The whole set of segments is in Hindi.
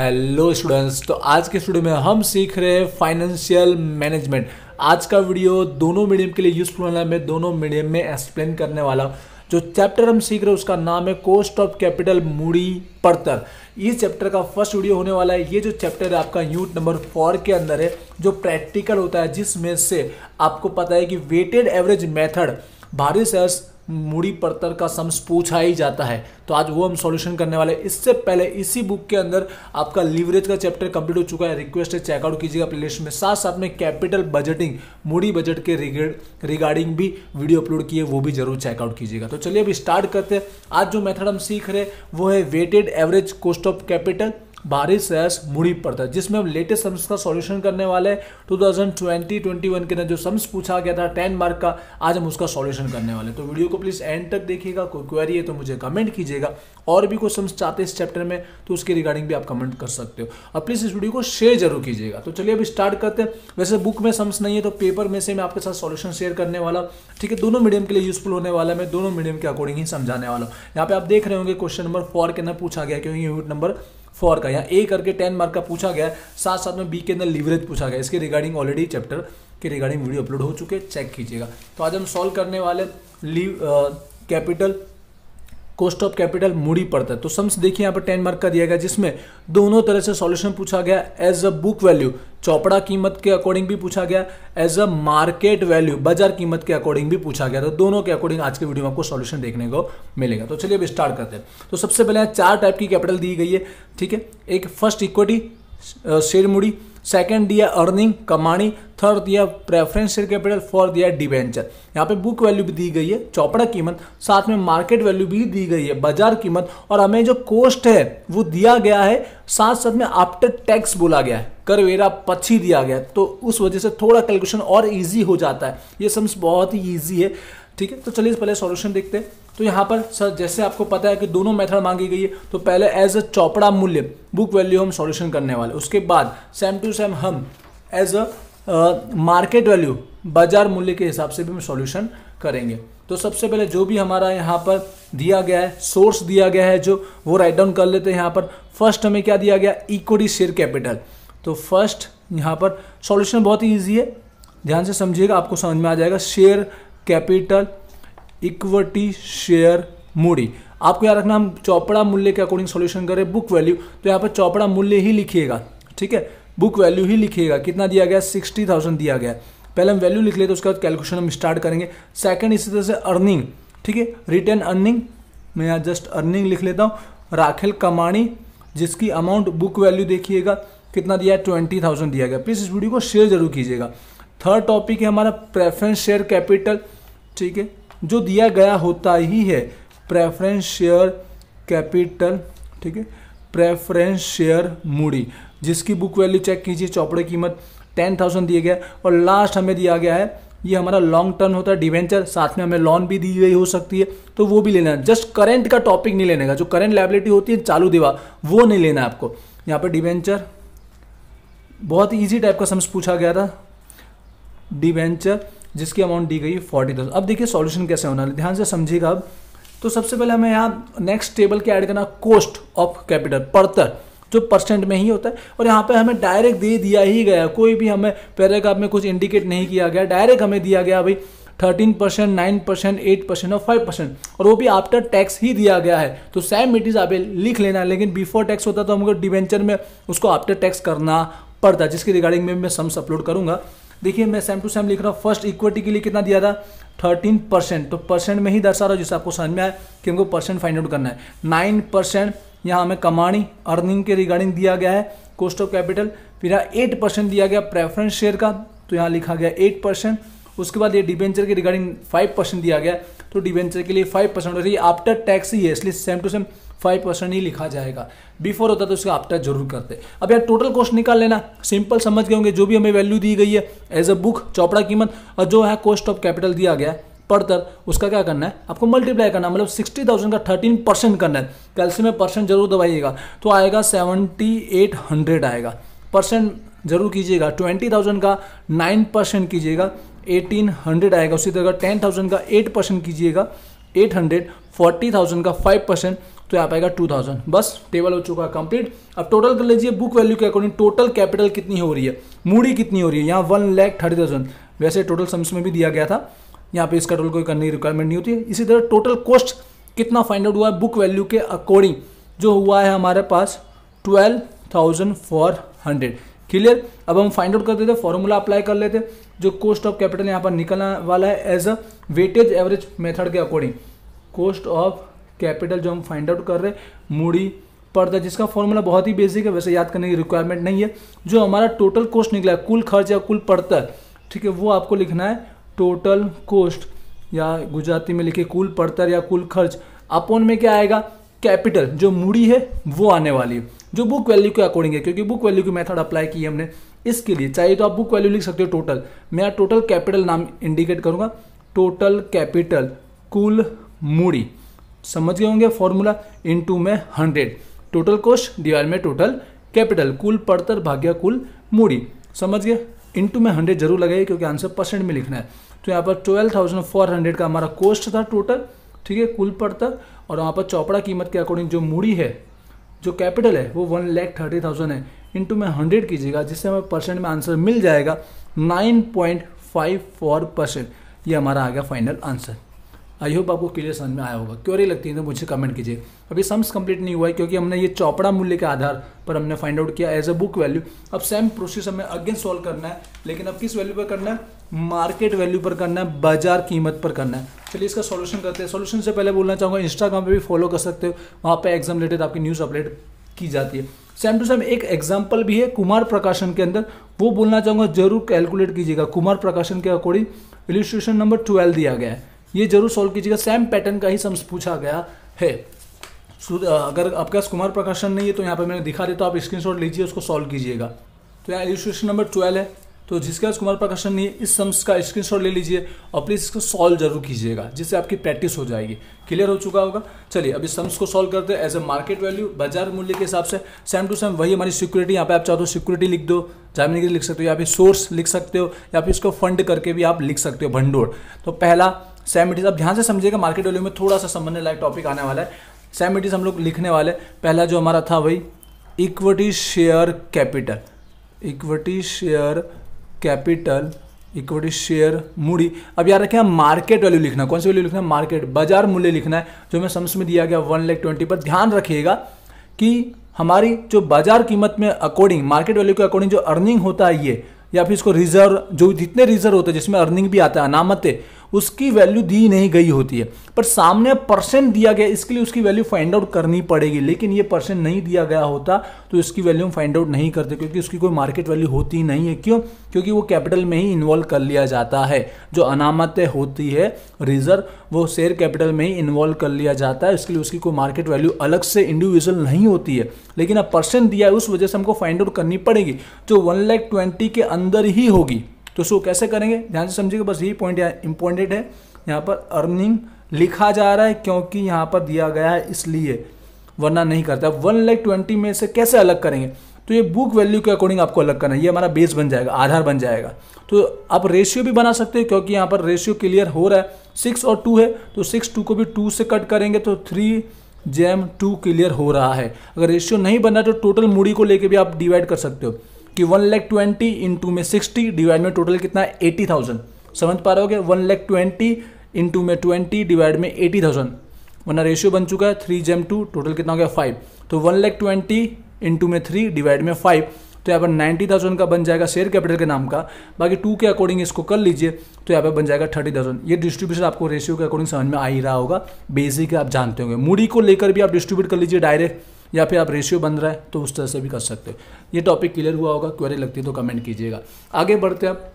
हेलो स्टूडेंट्स, तो आज के स्टूडियो में हम सीख रहे हैं फाइनेंशियल मैनेजमेंट। आज का वीडियो दोनों मीडियम के लिए यूजफुल होना है। मैं दोनों मीडियम में एक्सप्लेन करने वाला हूँ। जो चैप्टर हम सीख रहे हैं उसका नाम है कॉस्ट ऑफ कैपिटल मूड़ी पड़तर। इस चैप्टर का फर्स्ट वीडियो होने वाला है। ये जो चैप्टर है आपका यूनिट नंबर 4 के अंदर है, जो प्रैक्टिकल होता है, जिसमें से आपको पता है कि वेटेड एवरेज मेथड भारी शेयर्स मूड़ी पड़तर का सम्स पूछा ही जाता है। तो आज वो हम सॉल्यूशन करने वाले हैं। इससे पहले इसी बुक के अंदर आपका लीवरेज का चैप्टर कंप्लीट हो चुका है। रिक्वेस्ट है चेकआउट कीजिएगा प्लेलिस्ट में। साथ साथ में कैपिटल बजटिंग मूड़ी बजट के रिगार्डिंग भी वीडियो अपलोड किए, वो भी जरूर चेकआउट कीजिएगा। तो चलिए अभी स्टार्ट करते हैं। आज जो मेथड हम सीख रहे वो है weighted average cost of capital भारी शेयर्स मूड़ी पड़तर, जिसमें हम लेटेस्ट सम्स का सॉल्यूशन करने वाले हैं। 2020-21 के अंदर जो सम्स पूछा गया था 10 मार्क का, आज हम उसका सॉल्यूशन करने वाले हैं। तो वीडियो को प्लीज़ एंड तक देखिएगा। कोई क्वेरी है तो मुझे कमेंट कीजिएगा, और भी कोई सम्स चाहते हैं इस चैप्टर में तो उसके रिगार्डिंग भी आप कमेंट कर सकते हो, और प्लीज़ इस वीडियो को शेयर जरूर कीजिएगा। तो चलिए अभी स्टार्ट करते हैं। वैसे बुक में सम्स नहीं है तो पेपर में से मैं आपके साथ सॉल्यूशन शेयर करने वाला हूँ, ठीक है। दोनों मीडियम के लिए यूजफुल होने वाला है। मैं दोनों मीडियम के अकॉर्डिंग ही समझाने वाला हूँ। यहाँ पे आप देख रहे होंगे क्वेश्चन नंबर 4 के अंदर पूछा गया, क्योंकि यूनिट नंबर 4 का यहाँ ए करके 10 मार्क का पूछा गया। साथ साथ में बी के अंदर लीवरेज पूछा गया। इसके रिगार्डिंग ऑलरेडी चैप्टर के रिगार्डिंग वीडियो अपलोड हो चुके, चेक कीजिएगा। तो आज हम सॉल्व करने वाले कैपिटल कॉस्ट ऑफ कैपिटल मूड़ी पड़तर। तो सम्स देखिए यहाँ पर 10 मार्क का दिया गया, जिसमें दोनों तरह से सॉल्यूशन पूछा गया। एज अ बुक वैल्यू चौपड़ा कीमत के अकॉर्डिंग भी पूछा गया, एज अ मार्केट वैल्यू बाजार कीमत के अकॉर्डिंग भी पूछा गया। तो दोनों के अकॉर्डिंग आज के वीडियो में आपको सॉल्यूशन देखने को मिलेगा। तो चलिए अब स्टार्ट करते हैं। तो सबसे पहले यहाँ 4 टाइप की कैपिटल दी गई है, ठीक है। एक फर्स्ट इक्विटी शेयर मूड़ी, सेकेंड दिया अर्निंग कमाणी, थर्ड दिया प्रेफरेंस शेयर कैपिटल, फोर्थ दिया डिवेंचर। यहाँ पे बुक वैल्यू भी दी गई है चौपड़ा कीमत, साथ में मार्केट वैल्यू भी दी गई है बाजार कीमत, और हमें जो कॉस्ट है वो दिया गया है। साथ साथ में आफ्टर टैक्स बोला गया है, करवेरा पक्षी दिया गया है। तो उस वजह से थोड़ा कैलकुलेशन और ईजी हो जाता है। ये सम्स बहुत ही ईजी है, ठीक है। तो चलिए पहले सॉल्यूशन देखते हैं। तो यहाँ पर सर जैसे आपको पता है कि दोनों मेथड मांगी गई है, तो पहले एज अ चौपड़ा मूल्य बुक वैल्यू हम सॉल्यूशन करने वाले, उसके बाद सेम टू सेम हम एज अ मार्केट वैल्यू बाजार मूल्य के हिसाब से भी हम सॉल्यूशन करेंगे। तो सबसे पहले जो भी हमारा यहाँ पर दिया गया है, सोर्स दिया गया है, जो वो राइट डाउन कर लेते हैं। यहाँ पर फर्स्ट हमें क्या दिया गया, इक्विटी शेयर कैपिटल। तो फर्स्ट यहाँ पर सॉल्यूशन बहुत ही ईजी है, ध्यान से समझिएगा, आपको समझ में आ जाएगा। शेयर कैपिटल इक्विटी शेयर मूड़ी, आपको याद रखना हम चौपड़ा मूल्य के अकॉर्डिंग सॉल्यूशन करें बुक वैल्यू। तो यहाँ पर चौपड़ा मूल्य ही लिखिएगा, ठीक है, बुक वैल्यू ही लिखिएगा। कितना दिया गया, 60,000 दिया गया। पहले हम वैल्यू लिख लेते, उसके बाद कैलकुलेशन हम स्टार्ट करेंगे। सेकंड इसी तरह से अर्निंग, ठीक है, रिटर्न अर्निंग, मैं यहाँ जस्ट अर्निंग लिख लेता हूँ। राखेल कमाणी, जिसकी अमाउंट बुक वैल्यू देखिएगा कितना दिया है, 20,000 दिया गया। प्लीज़ इस वीडियो को शेयर जरूर कीजिएगा। थर्ड टॉपिक है हमारा प्रेफरेंस शेयर कैपिटल, ठीक है, जो दिया गया होता ही है प्रेफरेंस शेयर कैपिटल, ठीक है, प्रेफरेंस शेयर मूड़ी, जिसकी बुक वैल्यू चेक कीजिए चौपड़े कीमत 10,000 दिया गया। और लास्ट हमें दिया गया है, ये हमारा लॉन्ग टर्म होता है डिवेंचर, साथ में हमें लोन भी दी गई हो सकती है, तो वो भी लेना है। जस्ट करेंट का टॉपिक नहीं लेने का, जो करेंट लाइबिलिटी होती है चालू देवा, वो नहीं लेना है आपको। यहाँ पर डिवेंचर बहुत ईजी टाइप का सम्स पूछा गया था, डिवेंचर जिसकी अमाउंट दी गई 40,000। अब देखिए सॉल्यूशन कैसे होना है, ध्यान से समझिएगा। अब तो सबसे पहले हमें यहाँ नेक्स्ट टेबल के ऐड करना कॉस्ट ऑफ कैपिटल पड़तर, जो परसेंट में ही होता है। और यहाँ पे हमें डायरेक्ट दे दिया ही गया, कोई भी हमें पैराग्राफ में कुछ इंडिकेट नहीं किया गया, डायरेक्ट हमें दिया गया भाई 13%, 9%, 8% और 5%, और वो भी आफ्टर टैक्स ही दिया गया है। तो सेम इट इज़ आप लिख लेना, लेकिन बिफोर टैक्स होता तो हमको डिवेंचर में उसको आफ्टर टैक्स करना पड़ता, जिसके रिगार्डिंग में मैं सम्स अपलोड करूँगा। देखिए मैं सेम टू सेम लिख रहा हूँ। फर्स्ट इक्विटी के लिए कितना दिया था, 13%, तो परसेंट में ही दर्शा रहा हूँ, जिससे आपको समझ में आए कि हमको परसेंट फाइंड आउट करना है। 9% यहाँ हमें कमाणी अर्निंग के रिगार्डिंग दिया गया है कॉस्ट ऑफ कैपिटल। फिर यहाँ 8% दिया गया प्रेफरेंस शेयर का, तो यहाँ लिखा गया 8%। उसके बाद ये डिवेंचर के रिगार्डिंग 5% दिया गया, तो डिवेंचर के लिए 5%, और ये आफ्टर टैक्स ही है, इसलिए सेम टू सेम 5% ही लिखा जाएगा। बिफोर होता तो उसका आफ्टर जरूर करते। अब यार टोटल कॉस्ट निकाल लेना, सिंपल समझ गए होंगे। जो भी हमें वैल्यू दी गई है एज अ बुक चौपड़ा कीमत, और जो है कॉस्ट ऑफ कैपिटल दिया गया है पड़तर, उसका क्या करना है आपको, मल्टीप्लाई करना, मतलब 60,000 का 13% करना है। कैलसी में परसेंट जरूर दबाइएगा, तो आएगा 7,800 आएगा। परसेंट जरूर कीजिएगा, 20,000 का 9% कीजिएगा, 1,800 आएगा। उसी तरह 10,000 का 8% कीजिएगा, 840,000 का 5% तो यहाँ आएगा 2000। बस टेबल हो चुका कंप्लीट। अब टोटल कर लीजिए बुक वैल्यू के अकॉर्डिंग टोटल कैपिटल कितनी हो रही है, मूड़ी कितनी हो रही है। यहाँ 1,30,000 वैसे टोटल सम्स में भी दिया गया था, यहाँ पे इसका टोटल कोई करने की रिक्वायरमेंट नहीं होती है। इसी तरह टोटल कॉस्ट कितना फाइंड आउट हुआ है बुक वैल्यू के अकॉर्डिंग, जो हुआ है हमारे पास 12,400। क्लियर। अब हम फाइंड आउट कर देते, फॉर्मूला अप्लाई कर लेते, जो कॉस्ट ऑफ कैपिटल यहाँ पर निकलने वाला है as a weightage average method के अकॉर्डिंग। कॉस्ट ऑफ कैपिटल जो हम फाइंड आउट कर रहे हैं मूड़ी पर्दा, जिसका फॉर्मूला बहुत ही बेसिक है, वैसे याद करने की रिक्वायरमेंट नहीं है। जो हमारा टोटल कॉस्ट निकला है, कुल खर्च या कुल पड़तर, ठीक है, वो आपको लिखना है टोटल कॉस्ट या गुजराती में लिखे कुल पड़तर या कुल खर्च अपॉन में क्या आएगा कैपिटल जो मूड़ी है वो आने वाली है, जो बुक वैल्यू के अकॉर्डिंग है, क्योंकि बुक वैल्यू की मेथड अप्लाई की है हमने। इसके लिए चाहिए तो आप बुक वैल्यू लिख सकते हो टोटल, मैं यहाँ टोटल कैपिटल नाम इंडिकेट करूँगा, टोटल कैपिटल कुल मूड़ी, समझ गए होंगे फॉर्मूला, इनटू में 100, टोटल कॉस्ट डिवाइड में टोटल कैपिटल कुल पड़तर भाग्य कुल मूड़ी, समझ गए। इनटू में 100 जरूर लगेगा क्योंकि आंसर % में लिखना है। तो यहाँ पर 12,400 का हमारा कॉस्ट था टोटल, ठीक है, कुल पड़तर, और वहाँ पर चौपड़ा कीमत के अकॉर्डिंग जो मूड़ी है जो कैपिटल है वो 1,30,000 है। इनटू में 100 कीजिएगा जिससे हमें % में आंसर मिल जाएगा 9.54%। ये हमारा आ गया फाइनल आंसर। आई होप आपको क्लियर समझ में आया होगा। क्योरी लगती है तो मुझे कमेंट कीजिए। अभी सम्स कंप्लीट नहीं हुआ है क्योंकि हमने ये चौपड़ा मूल्य के आधार पर हमने फाइंड आउट किया एज अ बुक वैल्यू। अब सेम प्रोसेस हमें अगेन सॉल्व करना है, लेकिन अब किस वैल्यू पर करना है, मार्केट वैल्यू पर करना है, बाजार कीमत पर करना है। चलिए इसका सॉल्यूशन करते हैं। सॉल्यूशन से पहले बोलना चाहूँगा इंस्टाग्राम पर भी फॉलो कर सकते हो, वहाँ पर एग्जाम रिलेटेड आपकी न्यूज़ अपडेट की जाती है। सेम टू सेम एक एग्जाम्पल भी है कुमार प्रकाशन के अंदर, वो बोलना चाहूँगा जरूर कैलकुलेट कीजिएगा। कुमार प्रकाशन के अकॉर्डिंग इलस्ट्रेशन नंबर 12 दिया गया है, ये जरूर सॉल्व कीजिएगा। सेम पैटर्न का ही सम्स पूछा गया है। अगर आपके पास कुमार प्रकाशन नहीं है तो यहाँ पे मैंने दिखा देता, तो आप स्क्रीनशॉट लीजिए उसको सॉल्व कीजिएगा। तो यहाँ इलस्ट्रेशन नंबर 12 है, तो जिसके पास कुमार प्रकाशन नहीं है इस सम्स का स्क्रीनशॉट ले लीजिए और प्लीज़ इसको सॉल्व जरूर कीजिएगा, जिससे आपकी प्रैक्टिस हो जाएगी। क्लियर हो चुका होगा। चलिए अभी सम्स को सॉल्व करते हैं एज ए मार्केट वैल्यू बाजार मूल्य के हिसाब से। सेम टू सेम वही हमारी सिक्योरिटी, यहाँ पे आप चाहो तो सिक्योरिटी लिख दो, जामिन गिरी लिख सकते हो, या फिर सोर्स लिख सकते हो, या फिर इसको फंड करके भी आप लिख सकते हो, भंडोर। तो पहला सेम इट इज, आप ध्यान से समझिएगा, मार्केट वैल्यू में थोड़ा सा समझने लायक टॉपिक आने वाला है। सेम इट इज हम लोग लिखने वाले, पहला जो हमारा था वही equity share capital, equity share capital, equity share मूड़ी। अब याद रखें मार्केट वैल्यू लिखना, कौन सी वैल्यू लिखना है, मार्केट बाजार मूल्य लिखना है, जो हमें सम्स में दिया गया 1,20,000 पर। ध्यान रखिएगा कि हमारी जो बाजार कीमत में अकॉर्डिंग मार्केट वैल्यू के अकॉर्डिंग जो अर्निंग होता है ये, या फिर इसको रिजर्व, जो जितने रिजर्व होते हैं जिसमें अर्निंग भी आता है, अनामतें, उसकी वैल्यू दी नहीं गई होती है, पर सामने % दिया गया, इसके लिए उसकी वैल्यू फाइंड आउट करनी पड़ेगी। लेकिन ये % नहीं दिया गया होता तो इसकी वैल्यू हम फाइंड आउट नहीं करते, क्योंकि उसकी कोई मार्केट वैल्यू होती नहीं है। क्यों? क्योंकि वो कैपिटल में ही इन्वॉल्व कर लिया जाता है, जो अनामतें होती है रिजर्व, वो शेयर कैपिटल में ही इन्वॉल्व कर लिया जाता है, इसके लिए उसकी कोई मार्केट वैल्यू अलग से इंडिविजुअल नहीं होती है। लेकिन अब % दिया है, उस वजह से हमको फाइंड आउट करनी पड़ेगी, जो 1,20,000 के अंदर ही होगी। तो इसको कैसे करेंगे, ध्यान से समझिएगा, बस यही पॉइंट इंपॉर्टेंट है। यहाँ पर अर्निंग लिखा जा रहा है क्योंकि यहाँ पर दिया गया है, इसलिए, वरना नहीं करता। 1,20,000 में से कैसे अलग करेंगे, तो ये बुक वैल्यू के अकॉर्डिंग आपको अलग करना है, ये हमारा बेस बन जाएगा, आधार बन जाएगा। तो आप रेशियो भी बना सकते हो, क्योंकि यहाँ पर रेशियो क्लियर हो रहा है, 6 और 2 है, तो 6, 2 को भी 2 से कट करेंगे तो 3/2 क्लियर हो रहा है। अगर रेशियो नहीं बना तो टोटल मूड़ी को लेकर भी आप डिवाइड कर सकते हो कि 1,20,000 इंटू में 60 डिवाइड में टोटल कितना है 80,000, समझ पा रहे हो। 1,20,000 इंटू में 20 डिवाइड में 80,000, वरना रेशियो बन चुका है 3/2, टोटल कितना हो गया 5। तो 1,20,000 इंटू में 3 डिवाइड में 5, तो यहाँ पर 90,000 का बन जाएगा शेयर कैपिटल के नाम का, बाकी 2 के अकॉर्डिंग इसको कर लीजिए तो यहाँ पर बन जाएगा 30,000। ये डिस्ट्रीब्यूशन आपको रेशियो के अकॉर्डिंग समझ में आ ही रहा होगा, बेसिक आप जानते होंगे। मूड़ी को लेकर भी आप डिस्ट्रीब्यूट कर लीजिए डायरेक्ट, या फिर आप रेशियो बन रहा है तो उस तरह से भी कर सकते हो। ये टॉपिक क्लियर हुआ होगा, क्वेरी लगती है तो कमेंट कीजिएगा। आगे बढ़ते हैं आप,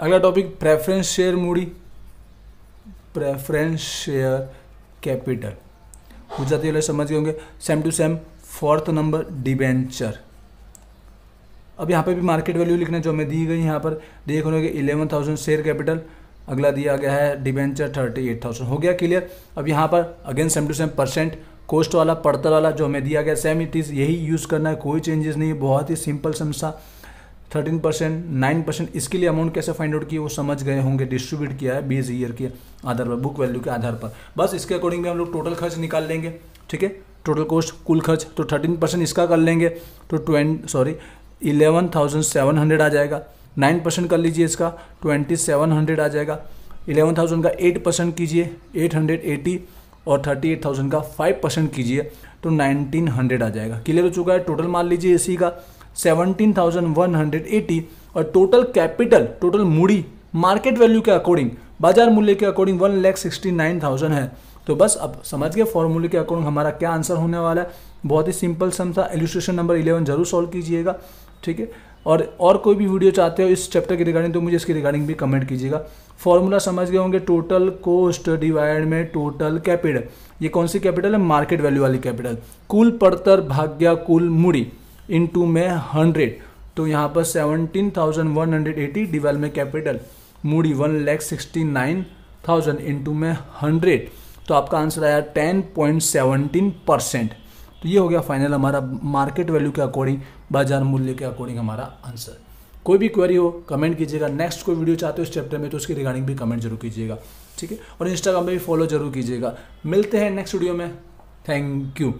अगला टॉपिक प्रेफरेंस शेयर मूड़ी, प्रेफरेंस शेयर कैपिटल, गुजराती वाले समझ गए होंगे। Same to same 4th number debenture. अब यहाँ पे भी मार्केट वैल्यू लिखना जो हमें दी गई, यहाँ पर देख रहे होंगे 11,000 शेयर कैपिटल, अगला दिया गया है डिबेंचर 38,000, हो गया क्लियर। अब यहाँ पर again same to same % cost वाला पड़तर वाला जो हमें दिया गया सेम इट इज़, यही यूज़ करना है, कोई चेंजेस नहीं है, बहुत ही सिंपल सम्स था। 13%, 9%, इसके लिए अमाउंट कैसे फाइंड आउट किया वो समझ गए होंगे। डिस्ट्रीब्यूट किया है बेस ईयर के आधार पर, बुक वैल्यू के आधार पर। बस इसके अकॉर्डिंग में हम लोग टोटल खर्च निकाल लेंगे, ठीक है। टोटल कॉस्ट, कुल खर्च, तो 13% इसका कर लेंगे तो 11,700 आ जाएगा। 9% कर लीजिए इसका, 2,700 आ जाएगा। 11,000 का 8% कीजिए, 880, और 38,000 का 5% कीजिए तो 1,900 आ जाएगा। क्लियर हो चुका है। टोटल मान लीजिए इसी का 17,180, और टोटल कैपिटल, टोटल मूड़ी मार्केट वैल्यू के अकॉर्डिंग, बाजार मूल्य के अकॉर्डिंग 1,69,000 है। तो बस अब समझ गए फॉर्मूले के अकॉर्डिंग हमारा क्या आंसर होने वाला है। बहुत ही सिंपल सम था। इलस्ट्रेशन नंबर 11 जरूर सॉल्व कीजिएगा, ठीक है। और कोई भी वीडियो चाहते हो इस चैप्टर के रिगार्डिंग तो मुझे इसके रिगार्डिंग भी कमेंट कीजिएगा। फॉर्मूला समझ गए होंगे, टोटल कोस्ट डिवाइड में टोटल कैपिटल। ये कौन सी कैपिटल है? मार्केट वैल्यू वाली कैपिटल। कुल पड़तर भाग्या कुल मूड़ी इनटू में 100, तो यहाँ पर 17,180 डिवाइड में कैपिटल मूड़ी 1,69,000 इनटू में 100, तो आपका आंसर आया 10.17%। तो ये हो गया फाइनल हमारा मार्केट वैल्यू के अकॉर्डिंग, बाजार मूल्य के अकॉर्डिंग हमारा आंसर। कोई भी क्वेरी हो कमेंट कीजिएगा। नेक्स्ट कोई वीडियो चाहते हो इस चैप्टर में तो उसके रिगार्डिंग भी कमेंट जरूर कीजिएगा, ठीक है। और इंस्टाग्राम पर भी फॉलो जरूर कीजिएगा। मिलते हैं नेक्स्ट वीडियो में। Thank you.